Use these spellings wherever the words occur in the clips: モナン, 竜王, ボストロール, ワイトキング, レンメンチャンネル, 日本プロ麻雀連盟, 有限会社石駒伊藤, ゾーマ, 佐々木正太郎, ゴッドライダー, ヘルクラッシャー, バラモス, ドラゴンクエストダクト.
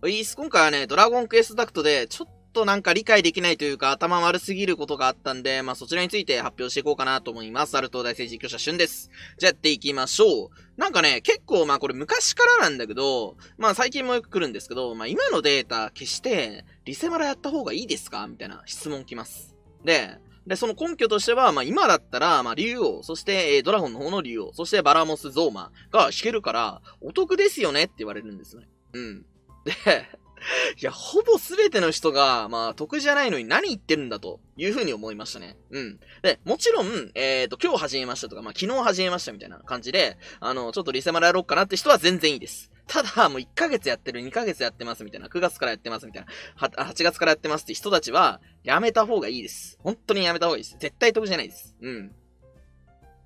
今回はね、ドラゴンクエストダクトで、ちょっとなんか理解できないというか、頭悪すぎることがあったんで、まあ、そちらについて発表していこうかなと思います。アルト大政治実況者、シュンです。じゃあやっていきましょう。なんかね、結構まあこれ昔からなんだけど、まあ最近もよく来るんですけど、まあ今のデータ消して、リセマラやった方がいいですかみたいな質問来ます。で、その根拠としては、まあ、今だったら、まあ、竜王、そして、ドラゴンの方の竜王、そして、バラモス、ゾーマが弾けるから、お得ですよねって言われるんですよね。うん。で、いや、ほぼすべての人が、まあ、得じゃないのに何言ってるんだというふうに思いましたね。うん。で、もちろん、今日始めましたとか、まあ、昨日始めましたみたいな感じで、ちょっとリセマラやろうかなって人は全然いいです。ただ、もう1ヶ月やってる、2ヶ月やってますみたいな、9月からやってますみたいな、8月からやってますって人たちは、やめた方がいいです。本当にやめた方がいいです。絶対得じゃないです。うん。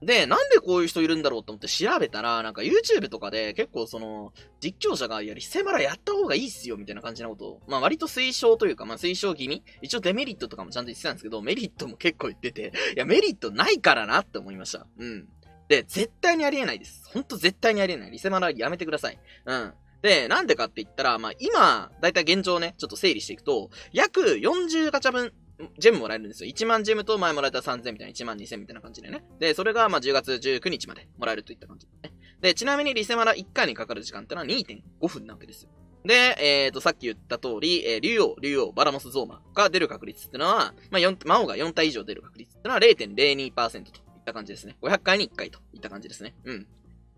で、なんでこういう人いるんだろうと思って調べたら、なんか YouTube とかで結構その、実況者が、いや、リセマラやった方がいいっすよ、みたいな感じなことを、まあ割と推奨というか、まあ推奨気味、一応デメリットとかもちゃんと言ってたんですけど、メリットも結構言ってて、いや、メリットないからなって思いました。うん。で、絶対にありえないです。ほんと絶対にありえない。リセマラやめてください。うん。で、なんでかって言ったら、まあ今、だいたい現状ね、ちょっと整理していくと、約40ガチャ分、ジェムもらえるんですよ。1万ジェムと前もらえた3000みたいな、1万2000みたいな感じでね。で、それがまあ10月19日までもらえるといった感じでね。で、ちなみにリセマラ1回にかかる時間ってのは 2.5 分なわけですよ。で、さっき言った通り、竜王、バラモス、ゾーマが出る確率ってのは、まあ魔王が4体以上出る確率ってのは 0.02% といった感じですね。500回に1回といった感じですね。うん。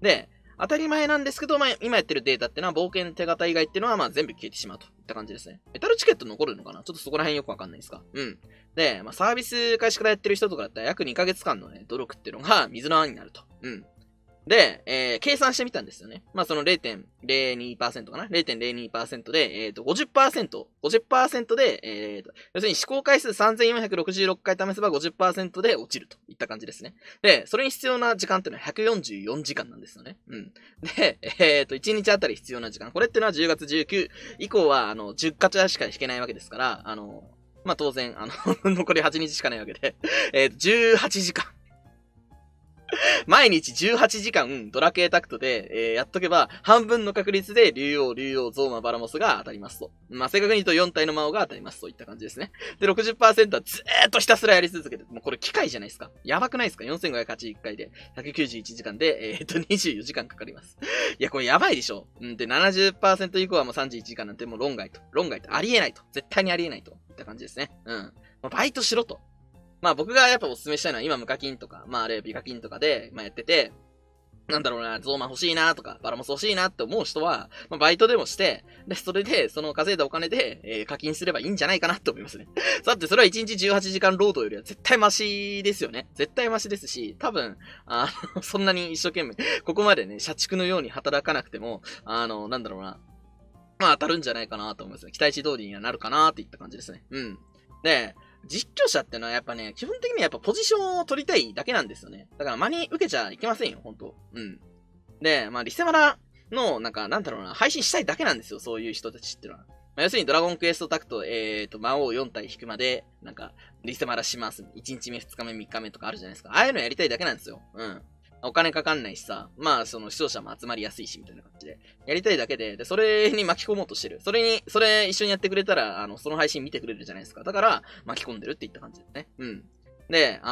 で、当たり前なんですけど、まあ、今やってるデータってのは、冒険手形以外っていうのは、まあ、全部消えてしまうといった感じですね。メタルチケット残るのかな？ちょっとそこら辺よくわかんないですか。うん。で、まあ、サービス開始からやってる人とかだったら、約2ヶ月間のね、努力っていうのが水の泡になると。うん。で、計算してみたんですよね。まあ、その 0.02% かな？ 0.02% で、50% で、要するに試行回数3466回試せば 50% で落ちるといった感じですね。で、それに必要な時間っていうのは144時間なんですよね。うん。で、1日あたり必要な時間。これっていうのは10月19以降は、10ガチャしか引けないわけですから、まあ、当然、残り8日しかないわけで、18時間。毎日18時間ドラケータクトで、やっとけば半分の確率で竜王、ゾーマ、バラモスが当たりますと。まあ、正確に言うと4体の魔王が当たりますといった感じですね。で、60% はずーっとひたすらやり続けて、もうこれ機械じゃないですか。やばくないですか ?4581 回で191時間で、24時間かかります。いや、これやばいでしょ。うん、で、70% 以降はもう31時間なんてもう論外と。ありえないと。絶対にありえないと。いった感じですね。うん。バイトしろと。まあ僕がやっぱおすすめしたいのは今無課金とか、まああれビ課金とかで、まあやってて、なんだろうな、ゾーマ欲しいなとか、バラモス欲しいなって思う人は、まあバイトでもして、で、それで、その稼いだお金で、課金すればいいんじゃないかなって思いますね。だってそれは1日18時間労働よりは絶対マシですよね。絶対マシですし、多分、そんなに一生懸命、ここまでね、社畜のように働かなくても、なんだろうな、まあ当たるんじゃないかなと思いますね。期待値通りにはなるかなっていった感じですね。うん。で、実況者ってのはやっぱね、基本的にはやっぱポジションを取りたいだけなんですよね。だから真に受けちゃいけませんよ、ほんと。うん。で、まあ、リセマラの、なんか、なんだろうな、配信したいだけなんですよ、そういう人たちってのは。まあ、要するにドラゴンクエストタクト、魔王4体引くまで、なんか、リセマラします。1日目、2日目、3日目とかあるじゃないですか。ああいうのやりたいだけなんですよ。うん。お金かかんないしさ、まあ、その視聴者も集まりやすいし、みたいな感じで。やりたいだけで、で、それに巻き込もうとしてる。それ一緒にやってくれたら、その配信見てくれるじゃないですか。だから、巻き込んでるって言った感じですね。うん。で、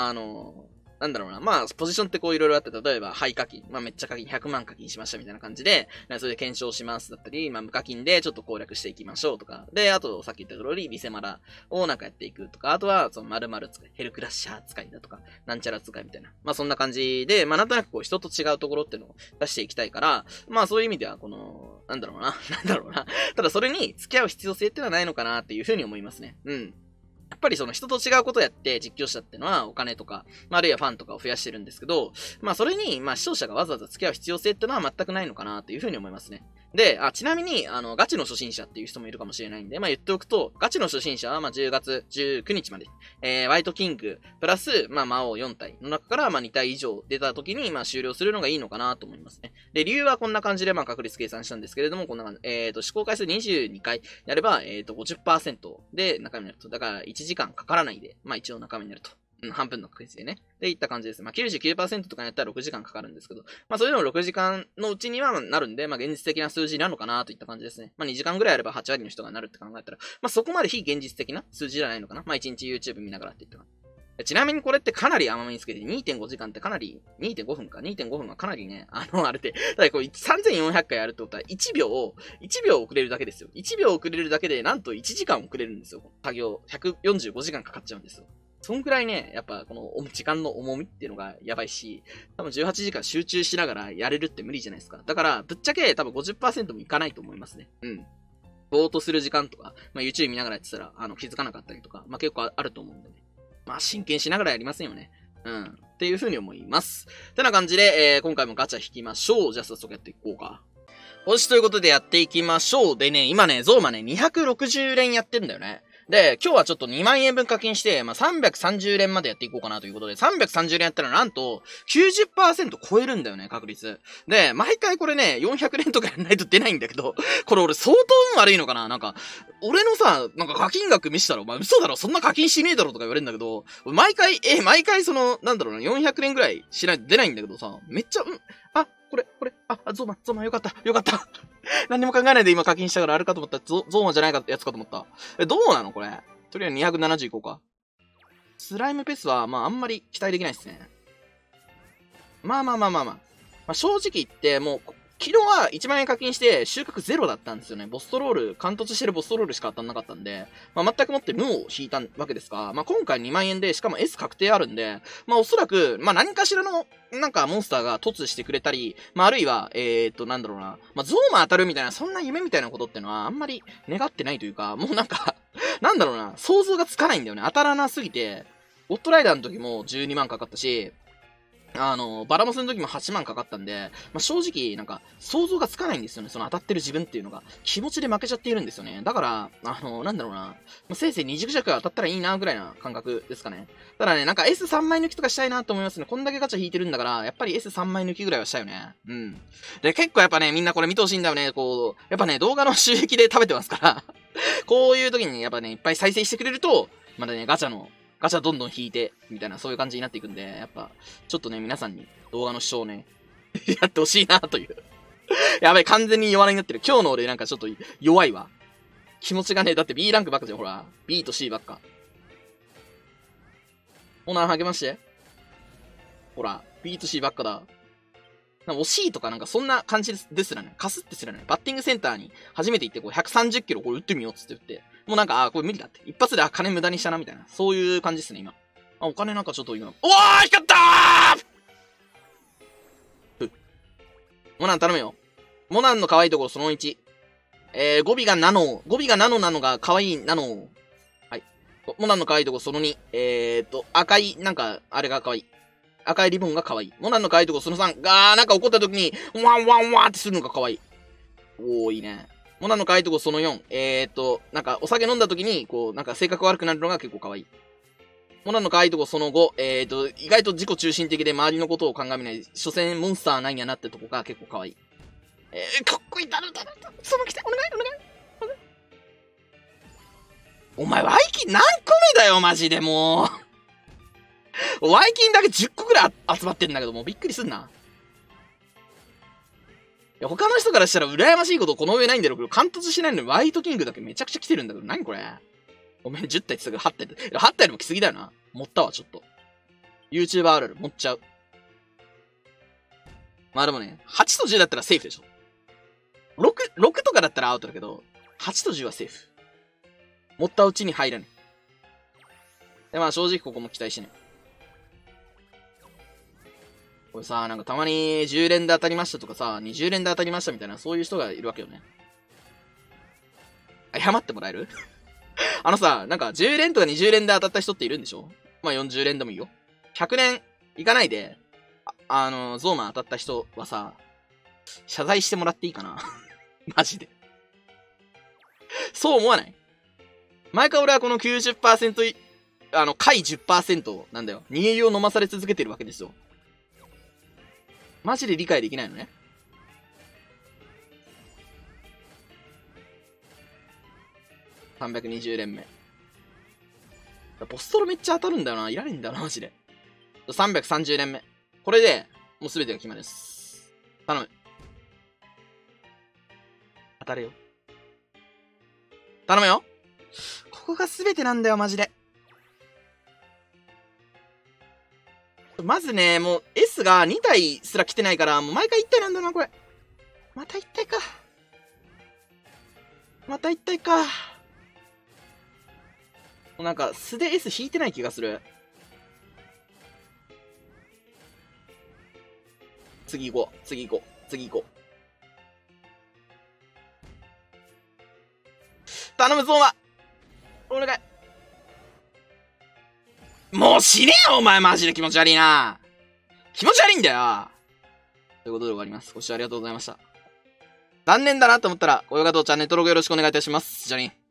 なんだろうな。まあ、ポジションってこういろいろあって、例えば、廃課金。まあ、めっちゃ課金、100万課金しましたみたいな感じで、それで検証しますだったり、まあ、無課金でちょっと攻略していきましょうとか。で、あと、さっき言った通り、リセマラをなんかやっていくとか、あとは、その、〇〇使い、ヘルクラッシャー使いだとか、なんちゃら使いみたいな。まあ、そんな感じで、まあ、なんとなくこう、人と違うところっていうのを出していきたいから、まあ、そういう意味では、この、なんだろうな。ただ、それに付き合う必要性っていうのはないのかなっていうふうに思いますね。うん。やっぱりその人と違うことをやって実況者ってのはお金とか、まあ、あるいはファンとかを増やしてるんですけど、まあそれに、まあ視聴者がわざわざ付き合う必要性ってのは全くないのかなというふうに思いますね。で、ちなみに、ガチの初心者っていう人もいるかもしれないんで、まあ言っておくと、ガチの初心者は、まあ10月19日まで、ワイトキング、プラス、まあ魔王4体の中から、まあ2体以上出た時に、まあ終了するのがいいのかなと思いますね。で、理由はこんな感じで、まあ確率計算したんですけれども、こんな感じ、試行回数22回やれば、50% で中身になると。だから1時間かからないで、まあ一応中身になると。半分の確率でね。で、いった感じです。まあ、99% とかやったら6時間かかるんですけど、まあ、それでも6時間のうちにはなるんで、まあ、現実的な数字なのかなといった感じですね。まあ、2時間ぐらいあれば8割の人がなるって考えたら、まあ、そこまで非現実的な数字じゃないのかな。まあ、1日 YouTube 見ながらっていった感じ。ちなみにこれってかなり甘めにつけて 2.5 時間ってかなり、2.5 分か、2.5 分はかなりね、あれで、ただこれ3400回やるってことは1秒遅れるだけですよ。1秒遅れるだけでなんと1時間遅れるんですよ。作業145時間かかっちゃうんですよ。そんくらいね、やっぱこの時間の重みっていうのがやばいし、多分18時間集中しながらやれるって無理じゃないですか。だからぶっちゃけ多分 50% もいかないと思いますね。うん。ぼーっとする時間とか、まあ、YouTube 見ながらやってたら気づかなかったりとか、まあ、結構あると思うんでね。まあ、真剣しながらやりませんよね。うん。っていう風に思います。てな感じで、今回もガチャ引きましょう。じゃあ早速やっていこうか。よし、ということでやっていきましょう。でね、今ね、ゾウマね、260連やってるんだよね。で、今日はちょっと2万円分課金して、まあ、330連までやっていこうかなということで、330連やったらなんと 90% 超えるんだよね、確率。で、毎回これね、400連とかやんないと出ないんだけど、これ俺相当運悪いのかな。なんか、俺のさ、なんか課金額見せたら、お前嘘だろ、そんな課金しねえだろとか言われるんだけど、毎回その、なんだろうな、400連ぐらいしないと出ないんだけどさ、めっちゃ、あ、これ、ゾウマン、よかった。何にも考えないで今課金したからあれかと思った。ゾウマンじゃないかやつかと思った。どうなのこれ。とりあえず270いこうか。スライムペースは、まああんまり期待できないですね。まあ正直言って、もう、昨日は1万円課金して収穫ゼロだったんですよね。ボストロール、貫突してるボストロールしか当たんなかったんで、まあ、全くもって無を引いたわけですが、まあ、今回2万円で、しかも S 確定あるんで、まあ、おそらく、まあ、何かしらの、なんかモンスターが突してくれたり、まあ、あるいは、なんだろうな、まあ、ゾウマ当たるみたいな、そんな夢みたいなことってのはあんまり願ってないというか、もうなんか、なんだろうな、想像がつかないんだよね。当たらなすぎて、ゴッドライダーの時も12万かかったし、バラモスの時も8万かかったんで、まあ、正直、なんか、想像がつかないんですよね。その当たってる自分っていうのが。気持ちで負けちゃっているんですよね。だから、なんだろうな。まあ、せいぜい20弱当たったらいいな、ぐらいな感覚ですかね。ただね、なんか S3 枚抜きとかしたいなと思いますね。こんだけガチャ引いてるんだから、やっぱり S3 枚抜きぐらいはしたよね。うん。で、結構やっぱね、みんなこれ見てほしいんだよね。こう、やっぱね、動画の収益で食べてますから、こういう時にやっぱね、いっぱい再生してくれると、まだね、ガチャどんどん引いて、みたいな、そういう感じになっていくんで、やっぱ、ちょっとね、皆さんに動画の視聴をね、やってほしいな、という。やばい、完全に弱音になってる。今日の俺なんかちょっと弱いわ。気持ちがね、だって B ランクばっかじゃん、ほら。B と C ばっか。オナー励まして。ほら、B と C ばっかだ。なんか惜しいとかなんかそんな感じですらね。かすってすらね。バッティングセンターに初めて行って、こう130キロこれ打ってみようっつって打って。もうなんか、あ、これ無理だって。一発で、あ、金無駄にしたな、みたいな。そういう感じですね、今。あ、お金なんかちょっと今。おー光ったーモナン頼むよ。モナンの可愛いところその1。語尾がナノ。語尾がナノなのが可愛いナノ。はい。モナンの可愛いところその2。赤い、なんか、あれが可愛い。赤いリボンが可愛い。モナンの可愛いところその3。がー、なんか怒った時に、ワンワンワーってするのが可愛い。おー、いいね。モナの可愛いとこその4。なんかお酒飲んだ時に、こう、なんか性格悪くなるのが結構可愛い。モナの可愛いとこその5。意外と自己中心的で周りのことを鑑みない。所詮モンスターなんやなってとこが結構可愛い。かっこいい、だる。その来て、お願い。お前、ワイキン何個目だよ、マジでもう。ワイキンだけ10個くらい集まってんだけど、もうびっくりすんな。他の人からしたら羨ましいことこの上ないんだろうけど、貫突しないのにワイトキングだけめちゃくちゃ来てるんだけど、何これごめん、10体って言ったけど、8体。8体でも来すぎだよな。持ったわ、ちょっと。YouTuber あるある、持っちゃう。まあでもね、8と10だったらセーフでしょ。6とかだったらアウトだけど、8と10はセーフ。持ったうちに入らない。で、まあ正直ここも期待してね。これさ、なんかたまに10連で当たりましたとかさ、20連で当たりましたみたいな、そういう人がいるわけよね。謝ってもらえるさ、なんか10連とか20連で当たった人っているんでしょ。まあ40連でもいいよ。100連いかないで、ゾーマン当たった人はさ、謝罪してもらっていいかなマジで。そう思わない？毎回俺はこの 90% 回 10% なんだよ。逃げ湯を飲まされ続けてるわけですよ。マジで理解できないのね。320連目。ボストロめっちゃ当たるんだよな。いらねえんだよな、マジで。330連目。これで、もう全てが決まりです。頼む。当たれよ。頼むよ。ここが全てなんだよ、マジで。まずね、もう S が2体すら来てないから、もう毎回1体なんだな、これ。また1体か。また1体か。もうなんか、素で S 引いてない気がする。次行こう、次行こう、次行こう。頼むぞ、お前。お願い。もう死ねよ、お前マジで気持ち悪いな。気持ち悪いんだよ。ということで終わります。ご視聴ありがとうございました。残念だなと思ったら、高評価とチャンネル登録よろしくお願いいたします。じゃあね。